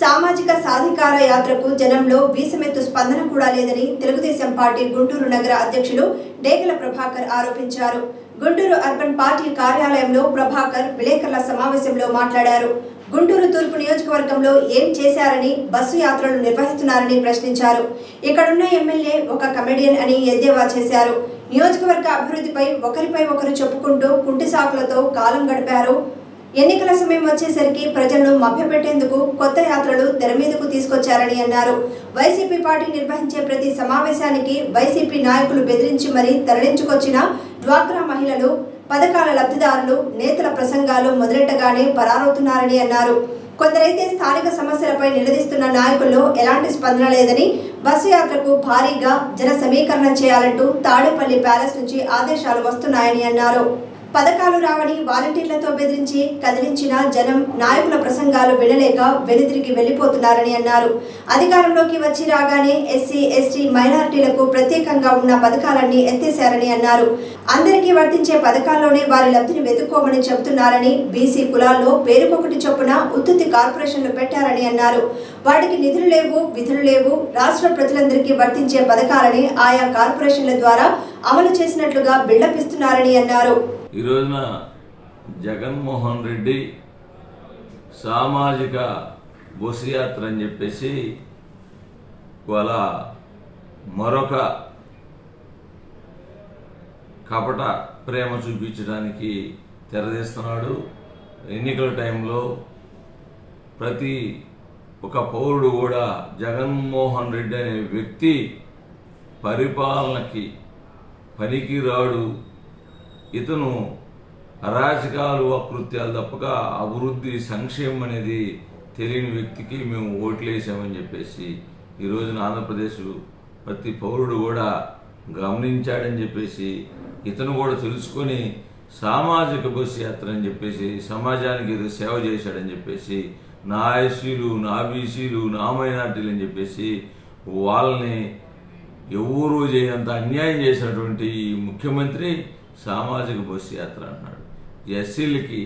సామాజిక సాధికార యాత్రకు జనంలో వీసమెత్తు స్పందన కూడా లేదని తెలుగుదేశం పార్టీ గుంటూరు నగర అధ్యక్షులు దేగల ప్రభాకర్ ఆరోపించారు. గుంటూరు అర్బన్ పార్టీ కార్యాలయంలో ప్రభాకర్ విలేకరుల సమావేశంలో మాట్లాడారు. గుంటూరు తూర్పు నియోజకవర్గంలో ఏం చేశారని బస్సు యాత్రలు నిర్వహిస్తున్నారని ప్రశ్నించారు. ఇక్కడున్న ఎమ్మెల్యే ఒక కమెడియన్ అని ఎద్దేవా చేశారు. నియోజకవర్గ అభివృద్ధిపై ఒకరిపై ఒకరు చెప్పుకుంటూ కుంటి సాకులతో కాలం గడిపారు. ఎన్నికల సమయం వచ్చేసరికి ప్రజలను మభ్యపెట్టేందుకు కొత్త యాత్రలు తెర మీదకు తీసుకొచ్చారని అన్నారు. వైసీపీ పార్టీ నిర్వహించే ప్రతి సమావేశానికి వైసీపీ నాయకులు బెదిరించి మరీ తరలించుకొచ్చిన డ్వాక్రా మహిళలు, పథకాల లబ్ధిదారులు నేతల ప్రసంగాలు మొదలెట్టగానే పరారవుతున్నారని అన్నారు. కొందరైతే స్థానిక సమస్యలపై నిలదీస్తున్న నాయకుల్లో ఎలాంటి స్పందన లేదని, బస్సు యాత్రకు భారీగా జన సమీకరణ చేయాలంటూ తాడేపల్లి ప్యాలెస్ నుంచి ఆదేశాలు వస్తున్నాయని అన్నారు. పథకాలు రావని వాలంటీర్లతో బెదిరించి కదిలించిన జనం నాయకుల ప్రసంగాలు వినలేక వెనుదిరిగి వెళ్లిపోతున్నారని అన్నారు. అధికారంలోకి వచ్చి రాగానే ఎస్సీ ఎస్టీ మైనారిటీలకు ప్రత్యేకంగా ఉన్న పథకాలన్నీ ఎత్తేశారని అన్నారు. అందరికీ వర్తించే పథకాల్లోనే వారి లబ్ధిని వెతుక్కోమని చెబుతున్నారని, బీసీ కులాల్లో పేరుకొకటి చొప్పున ఉత్తుత్తి కార్పొరేషన్లు పెట్టారని అన్నారు. వాటికి నిధులు లేవు, విధులు లేవు. రాష్ట్ర ప్రజలందరికీ వర్తించే పథకాలని ఆయా కార్పొరేషన్ల ద్వారా అమలు చేసినట్లుగా బిల్డప్ ఇస్తున్నారని అన్నారు. ఈ రోజున జగన్మోహన్ రెడ్డి సామాజిక బస్సు యాత్ర అని చెప్పేసి వాళ్ళ మరొక కపట ప్రేమ చూపించడానికి తెరదీస్తున్నాడు. ఎన్నికల టైంలో ప్రతి ఒక పౌరుడు కూడా జగన్మోహన్ రెడ్డి అనే వ్యక్తి పరిపాలనకి పనికిరాడు, ఇతను అరాజకాలు అకృత్యాలు తప్పక అభివృద్ధి సంక్షేమం అనేది తెలియని వ్యక్తికి మేము ఓట్లేసామని చెప్పేసి ఈ రోజున ఆంధ్రప్రదేశ్ ప్రతి పౌరుడు కూడా గమనించాడని చెప్పేసి ఇతను కూడా తెలుసుకొని సామాజిక బస్సు యాత్ర అని చెప్పేసి సమాజానికి ఏదో సేవ చేశాడని చెప్పేసి నా ఎస్సీలు, నా బీసీలు, నా మైనార్టీలు అని చెప్పేసి వాళ్ళని ఎవరూ చేయనంత అన్యాయం చేసినటువంటి ముఖ్యమంత్రి సామాజిక బస్సు యాత్ర అన్నాడు. ఎస్సీలకి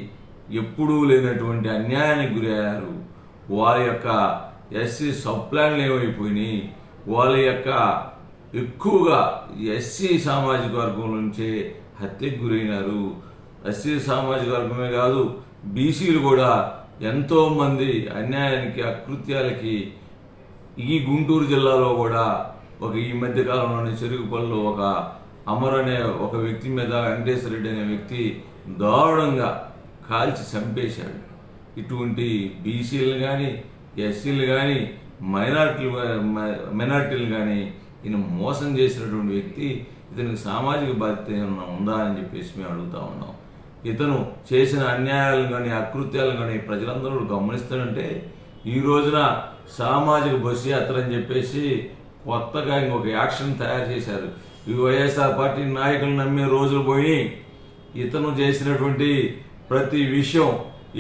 ఎప్పుడూ లేనటువంటి అన్యాయానికి గురయ్యారు. వారి యొక్క ఎస్సీ సబ్ప్లాన్లు ఏమైపోయినాయి, వాళ్ళ యొక్క ఎక్కువగా ఎస్సీ సామాజిక వర్గం నుంచే హత్యకు గురైనారు. ఎస్సీ సామాజిక వర్గమే కాదు, బీసీలు కూడా ఎంతోమంది అన్యాయానికి అకృత్యాలకి ఈ గుంటూరు జిల్లాలో కూడా ఒక ఈ మధ్యకాలంలోనే చెరుగుపల్లిలో ఒక అమర్ అనే ఒక వ్యక్తి మీద వెంకటేష్ రెడ్డి అనే వ్యక్తి దారుణంగా కాల్చి చంపేశాడు. ఇటువంటి బీసీలు కానీ, ఎస్సీలు కానీ, మైనార్టీలు కానీ ఈయన మోసం చేసినటువంటి వ్యక్తి, ఇతనికి సామాజిక బాధ్యత ఏమన్నా ఉందా అని చెప్పేసి మేము అడుగుతా ఉన్నాం. ఇతను చేసిన అన్యాయాలను కానీ అకృత్యాలను కానీ ప్రజలందరూ గమనిస్తారంటే ఈ రోజున సామాజిక బస్సు యాత్ర అని చెప్పేసి కొత్తగా ఇంకొక యాక్షన్ తయారు చేశారు. ఈ వైఎస్ఆర్ పార్టీ నాయకులు నమ్మే రోజులు పోయి ఇతను చేసినటువంటి ప్రతి విషయం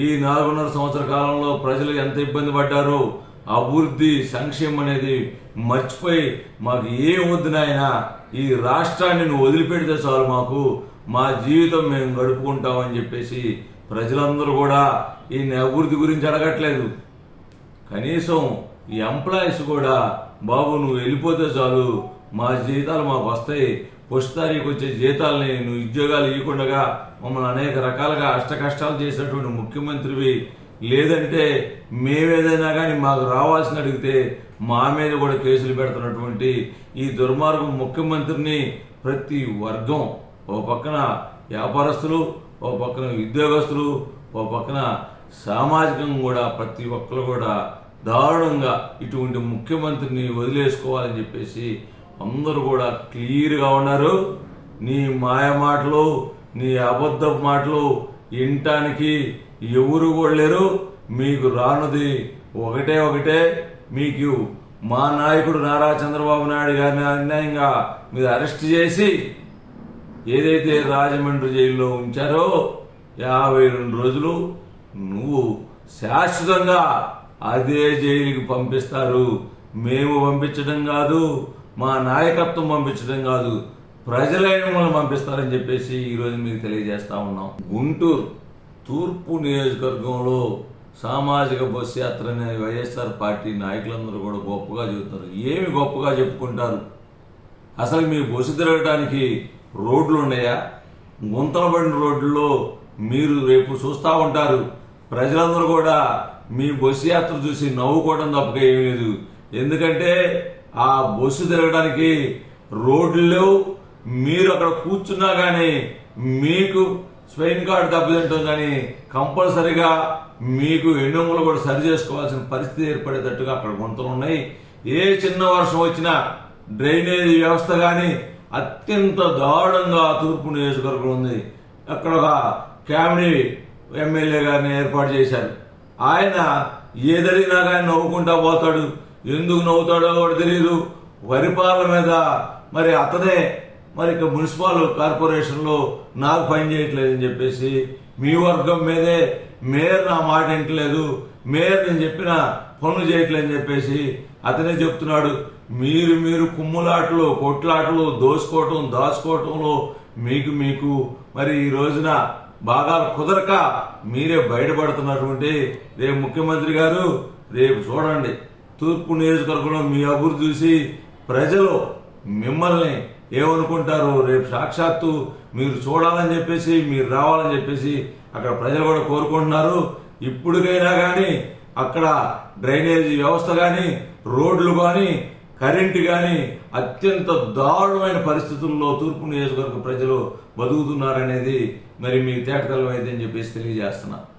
ఈ 4.5 సంవత్సర కాలంలో ప్రజలు ఎంత ఇబ్బంది పడ్డారో అభివృద్ధి సంక్షేమం అనేది మర్చిపోయి మాకు ఏం వద్దునైనా ఈ రాష్ట్రాన్ని నువ్వు వదిలిపెడితే చాలు, మాకు మా జీవితం మేము గడుపుకుంటామని చెప్పేసి ప్రజలందరూ కూడా ఈయన అభివృద్ధి గురించి అడగట్లేదు. కనీసం ఈ ఎంప్లాయీస్ కూడా బాబు నువ్వు వెళ్ళిపోతే చాలు, మా జీతాలు మాకు వస్తాయి, ఫస్ట్ తారీఖు వచ్చే జీతాలని నువ్వు ఉద్యోగాలు ఇవ్వకుండా మమ్మల్ని అనేక రకాలుగా అష్టకష్టాలు చేసినటువంటి ముఖ్యమంత్రివి, లేదంటే మేమేదైనా కానీ మాకు రావాల్సిన అడిగితే మా మీద కూడా కేసులు పెడుతున్నటువంటి ఈ దుర్మార్గం ముఖ్యమంత్రిని ప్రతి వర్గం, ఓ పక్కన వ్యాపారస్తులు, ఓ పక్కన ఉద్యోగస్తులు, ఓ పక్కన సామాజికం కూడా ప్రతి ఒక్కరు కూడా దారుణంగా ఇటువంటి ముఖ్యమంత్రిని వదిలేసుకోవాలని చెప్పేసి అందరూ కూడా క్లియర్గా ఉన్నారు. నీ మాయ మాటలు, నీ అబద్ధపు మాటలు వినటానికి ఎవరు కూడా లేరు. మీకు రానుది ఒకటే ఒకటే, మీకు మా నాయకుడు నారా చంద్రబాబు నాయుడు గారిని అన్యాయంగా మీరు అరెస్ట్ చేసి ఏదైతే రాజమండ్రి జైల్లో ఉంచారో 52 రోజులు నువ్వు శాశ్వతంగా అదే జైలుకి పంపిస్తారు. మేము పంపించడం కాదు, మా నాయకత్వం పంపించడం కాదు, ప్రజలైన మిమ్మల్ని పంపిస్తారని చెప్పేసి ఈరోజు మీకు తెలియజేస్తా ఉన్నాం. గుంటూరు తూర్పు నియోజకవర్గంలో సామాజిక బస్ యాత్ర అనే వైఎస్ఆర్ పార్టీ నాయకులందరూ కూడా గొప్పగా చెబుతారు. ఏమి గొప్పగా చెప్పుకుంటారు? అసలు మీరు బస్సు తిరగడానికి రోడ్లు ఉన్నాయా? గుంతలబడిన రోడ్లలో మీరు రేపు చూస్తూ ఉంటారు, ప్రజలందరూ కూడా మీ బస్సు యాత్ర చూసి నవ్వుకోవడం తప్పక ఏమీ లేదు. ఎందుకంటే ఆ బస్సు తిరగడానికి రోడ్లు మీరు అక్కడ కూర్చున్నా కానీ మీకు స్వైన్ కార్డ్ దెబ్బతింటాం కానీ కంపల్సరిగా మీకు ఎన్నోములు కూడా సరి చేసుకోవాల్సిన పరిస్థితి ఏర్పడేటట్టుగా అక్కడ గుంతలు ఉన్నాయి. ఏ చిన్న వర్షం వచ్చినా డ్రైనేజీ వ్యవస్థ కానీ అత్యంత దారుణంగా తూర్పు నియోజకవర్గం ఉంది. అక్కడ ఒక క్యాబినెట్ ఎమ్మెల్యే గారిని ఏర్పాటు చేశారు. ఆయన ఏదడిగినా కానీ నవ్వుకుంటా పోతాడు. ఎందుకు నవ్వుతాడో కూడా తెలియదు. వరిపాల మీద మరి అతనే మరి ఇక మున్సిపల్ కార్పొరేషన్లో నాకు పని చేయట్లేదని చెప్పేసి, మీ వర్గం మీదే మేయర్ నా మాట వింటలేదు, మేయర్ నేను చెప్పిన పనులు చేయట్లేదని చెప్పేసి అతనే చెప్తున్నాడు. మీరు కుమ్ములాటలు, కొట్లాటలు, దోసుకోవటం, దాచుకోవటంలో మీకు మరి ఈ రోజున బాగా కుదరక మీరే బయటపడుతున్నటువంటి రేపు ముఖ్యమంత్రి గారు రేపు చూడండి తూర్పు నియోజకవర్గంలో మీ అభివృద్ధి చూసి ప్రజలు మిమ్మల్ని ఏమనుకుంటారు, రేపు సాక్షాత్తు మీరు చూడాలని చెప్పేసి మీరు రావాలని చెప్పేసి అక్కడ ప్రజలు కూడా కోరుకుంటున్నారు. ఇప్పటికైనా కానీ అక్కడ డ్రైనేజీ వ్యవస్థ కానీ రోడ్లు కానీ కరెంటు కానీ అత్యంత దారుణమైన పరిస్థితుల్లో తూర్పు నియోజకవర్గ ప్రజలు బతుకుతున్నారనేది మరి మీకు తేటతలం అయితే అని చెప్పేసి తెలియజేస్తున్నా.